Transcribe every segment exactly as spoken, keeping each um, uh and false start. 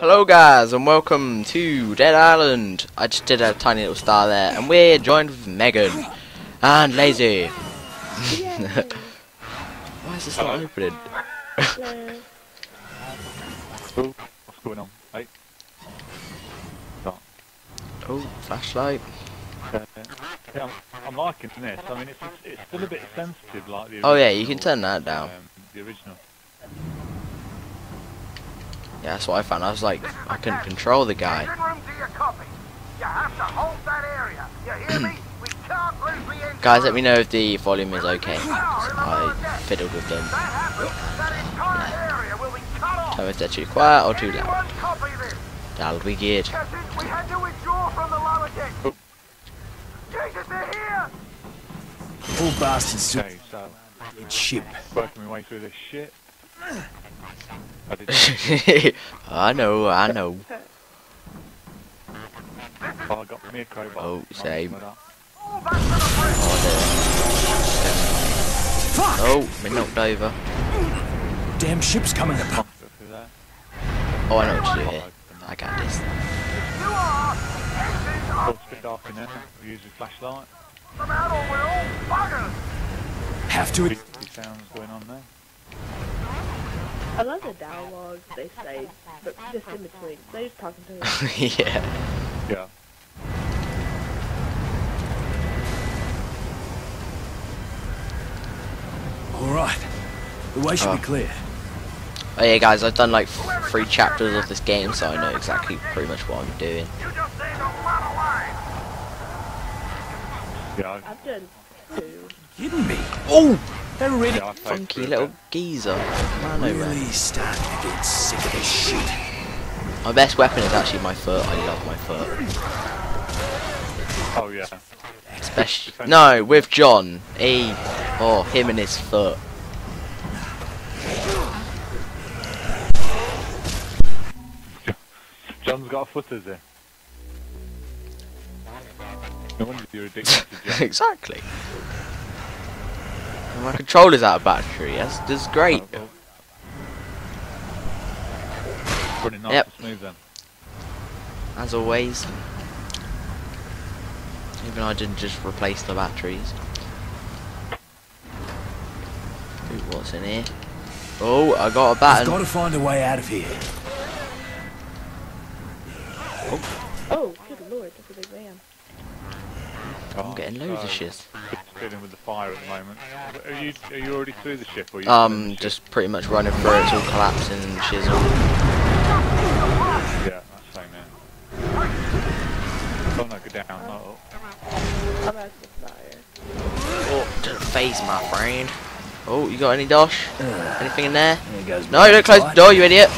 Hello guys and welcome to Dead Island. I just did a tiny little star there and we're joined with Megan and Lazy. Why is this not opening? What's going on? Hey. Oh, flashlight. Uh, yeah, I'm, I'm liking this. I mean, it's, it's still a bit sensitive like the original. Oh yeah, you can turn that down. Um, the original. Yeah, that's what I found. I was like, I couldn't control the guy. Guys, let me know if the volume is okay. So I fiddled with them. Yeah. So it's actually quiet or too loud. That'll be good. All bastards to the ship. Working my way through this shit. I, I know, I know. Oh, I got me a crowbar. Oh, same. Oh, there. Oh, me knocked over. Damn ship's coming apart. Oh, I know what to do here. I got this. Use the flashlight. Have to. Sounds going on there. I love the dialogue they say, but just in between. They're just talking to me. Yeah. Yeah. Alright. The way should oh. be clear. Oh yeah guys, I've done like f three chapters of this game, so I know exactly pretty much what I'm doing. Yeah. I've done two. You're kidding me? Oh! They're really yeah, funky little it, geezer. Man, really man. Starting to get sick of this shit. My best weapon is actually my foot. I love my foot. Oh yeah. Especially no, with John. He, oh, him and his foot. John's got footers there. No wonder you're addicted to John. Exactly. My controller's out of battery, that's, that's great. Oh, oh. Pretty nice, yep. Smooth then. As always. Even I didn't just replace the batteries. Ooh, what's in here? Oh, I got a baton. I've got to find a way out of here. Oh, oh good lord, that's a big man. I'm getting loads uh, of shit. Dealing with the fire at the moment. Are you are you already through the ship? Or are you um, just ship? Pretty much running through it, all collapsing and shizzle. Yeah, that's same now. Oh no, go down. Oh. I'm out of the fire. Oh, to the face, my friend. Oh, you got any dosh? Uh, Anything in there? there goes no, you don't close the door, you idiot.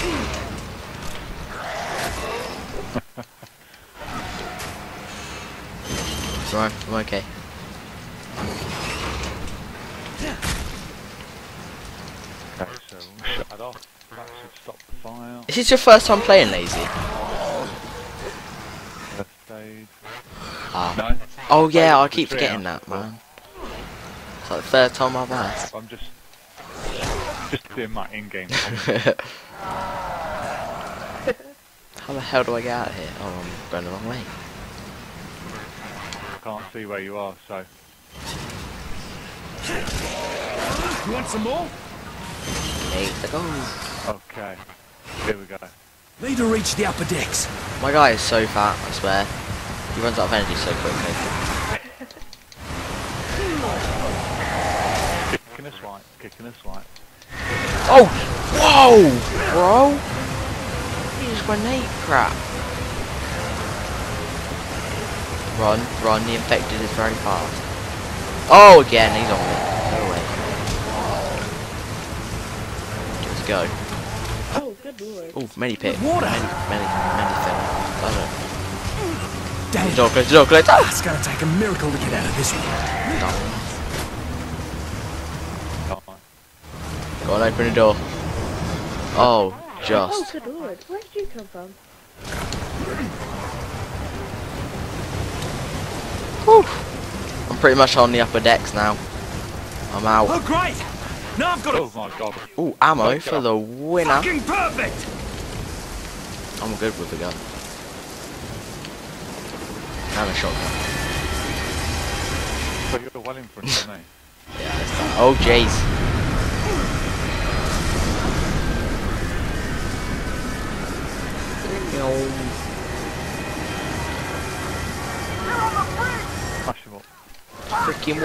Right, I'm okay. Shut off. That should stop the fire. Is this your first time playing, Lazy? Ah. No. Oh yeah, I keep forgetting that, man. It's like the third time I've asked. I'm just, just doing my in-game. How the hell do I get out of here? Oh, I'm going the wrong way. I can't see where you are, so. You want some more? Okay, here we go. Need to reach the upper decks. My guy is so fat, I swear. He runs out of energy so quickly. Kicking us right, kicking us right. Oh! Whoa! Bro! He's grenade crap. Run, run, the infected is very fast. Oh, again, he's on me. Go. Oh, good lord. Oh, many pit. Water. Many, many, many things. Damn. The door closed, the door closed. Ah! It's gonna take a miracle to get out of this one. Oh. Oh. Go on, open the door. Oh, just. Oh, good lord. Where did you come from? Whew. I'm pretty much on the upper decks now. I'm out. Oh, great! No, I've got oh my god. Ooh, ammo for the winner. Fucking perfect. I'm good with the gun. I have a shotgun. So you're well in front of me. Yeah, that's not... Oh jeez. Smash him up. Freaking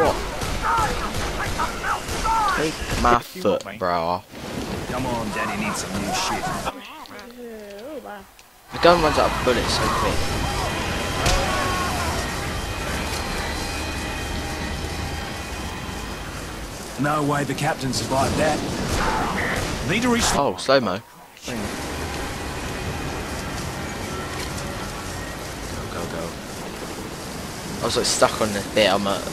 what? Take my foot, bro. Come on, Daddy needs some new shit. The gun runs out of bullets so quick. No way the captain survived that. Need to reach. Oh, slow mo. I was like stuck on this bit. I'm at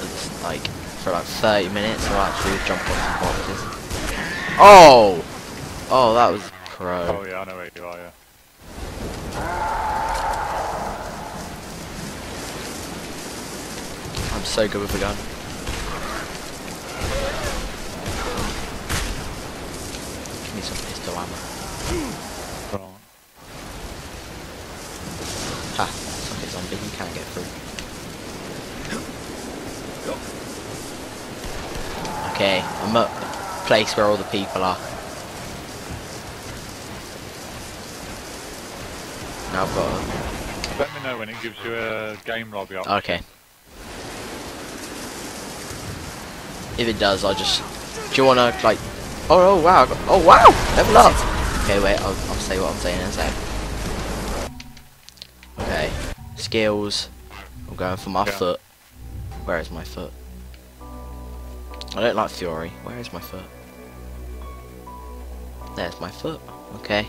like for like thirty minutes. I'll actually jump on some boxes. Oh, oh, that was pro. Oh yeah, I know where you are. Yeah. I'm so good with the gun. Give me some pistol ammo. Wrong. Ha! Something zombie. You can't get through. Okay, I'm at the place where all the people are. Now I've got a... Let me know when it gives you a game lobby option. Okay. If it does, I'll just... Do you wanna, like... Oh, oh wow, oh wow! Level up! Okay, wait, I'll, I'll say what I'm saying in a sec. Okay, skills. I'm going for my yeah. foot. Where is my foot? I don't like Fury. Where is my foot? There's my foot. Okay.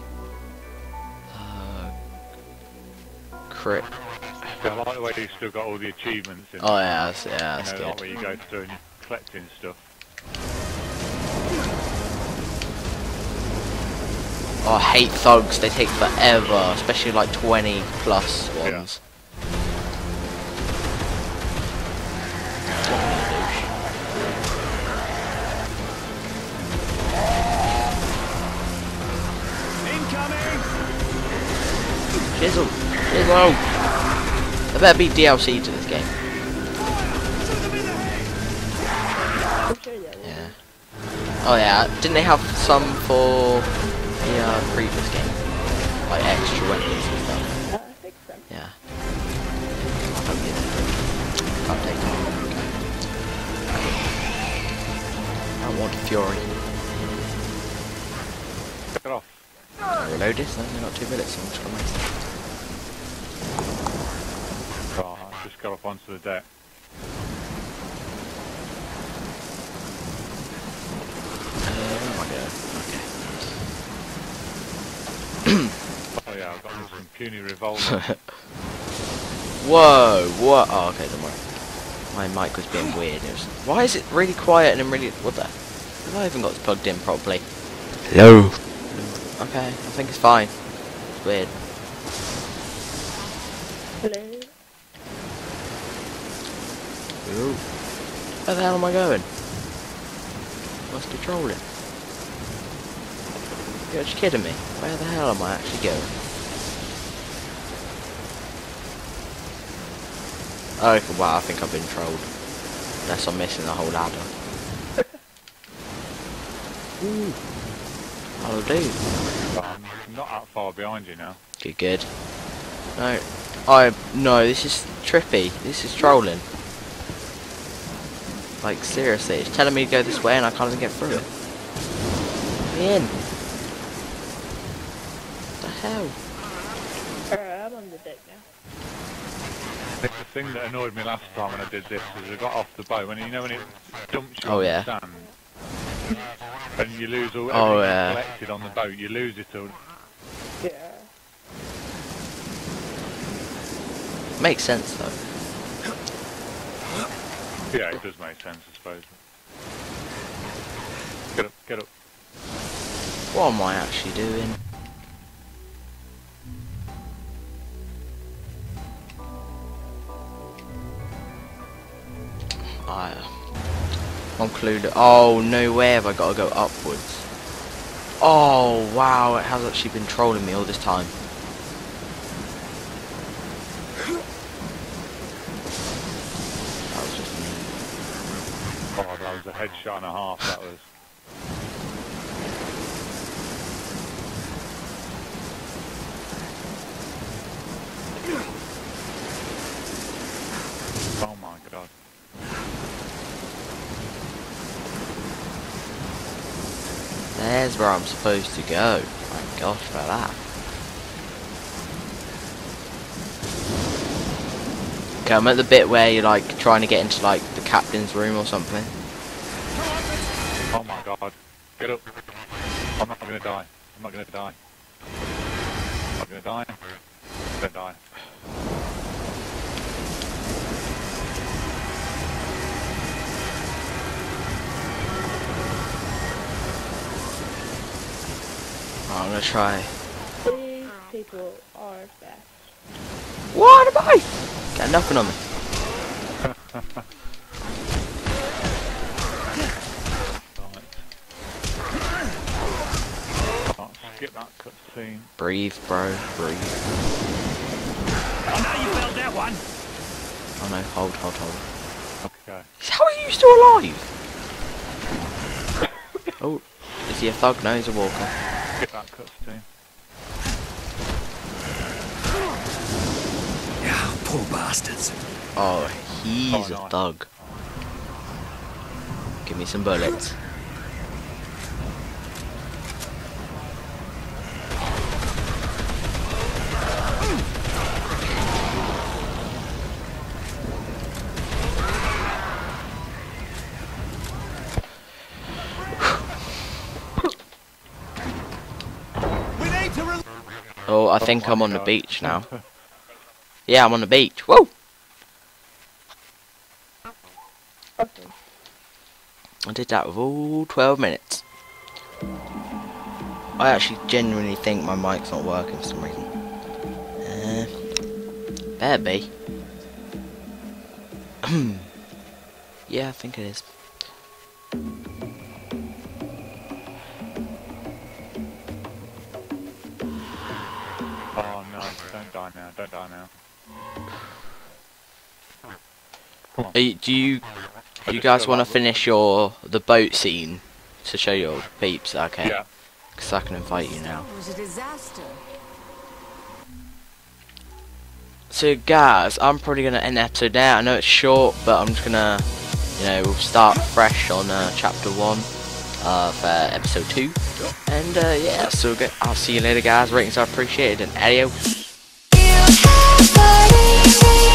Uh, crit. I like the way you've still got all the achievements in. Oh yeah, that's, yeah, that's you know, good. Like where you go through and you're collecting stuff. Oh, I hate thugs. They take forever, especially like twenty plus ones. Yeah. Chisel! Chisel! There better be D L C to this game. Yeah. Oh yeah, didn't they have some for the uh, previous game? Like extra weapons and stuff. I think so. Yeah. Can't take time. I want Fury. Get off. I reload this, then not two minutes, so I'm just gonna waste it. Oh, I just got up onto the deck. Oh my god, okay. Oh yeah, I've got this puny revolver. Whoa, what? Oh, okay, don't worry. My mic was being weird. It was, why is it really quiet and I'm really. What the? Have I even got this plugged in properly? Hello. Okay, I think it's fine. It's weird. Hello. Ooh. Where the hell am I going? Must be trolling. You're just kidding me. Where the hell am I actually going? Oh, okay, wow, I think I've been trolled. Unless I'm missing the whole ladder. Ooh. I'll do. I'm not that far behind you now. Good, good. No, I no. This is trippy. This is trolling. Like seriously, it's telling me to go this way, and I can't even get through it. Get in. What the hell? Alright, I'm on the deck now. The thing that annoyed me last time when I did this is I got off the boat, and you know when it dumps you on the sand. Oh yeah. And you lose all oh, yeah. collected on the boat, you lose it all. Yeah. Makes sense though. Yeah, it does make sense, I suppose. Get up, get up. What am I actually doing? I. Uh, I'm clued. Oh, no way have I got to go upwards. Oh, wow, it has actually been trolling me all this time. That was just mean. Oh, that was a headshot and a half, that was. Oh my god. There's where I'm supposed to go. Thank gosh for that. Okay, I'm at the bit where you're like trying to get into like the captain's room or something. Oh my god. Get up. I'm not gonna die. I'm not gonna die. I'm not gonna die. I'm gonna die. I'm gonna try. These people are fast. What a bite! Got nothing on me. Right. Skip that cutscene. Breathe, bro. Breathe. Oh, now you failed that one. Oh no! Hold, hold, hold. Okay. How are you still alive? Oh, is he a thug? No, he's a walker. Get that cutscene. Yeah, poor bastards. Oh, he's oh, a thug. Nice. Give me some bullets. Oh, I think I'm on the beach now. Yeah, I'm on the beach. Whoa! I did that with all twelve minutes. I actually genuinely think my mic's not working for some reason. Uh, better be. Yeah, I think it is. Don't die now, don't die now. Come on. Hey, do you do you guys want to finish your the boat scene to show your peeps? Okay. Yeah. Because I can invite you now. It was a disaster. So guys, I'm probably going to end the episode now. I know it's short, but I'm just going to, you know, we'll start fresh on uh, chapter one of uh, episode two. And uh, yeah, so good. I'll see you later guys. Ratings are appreciated and adios. Bye.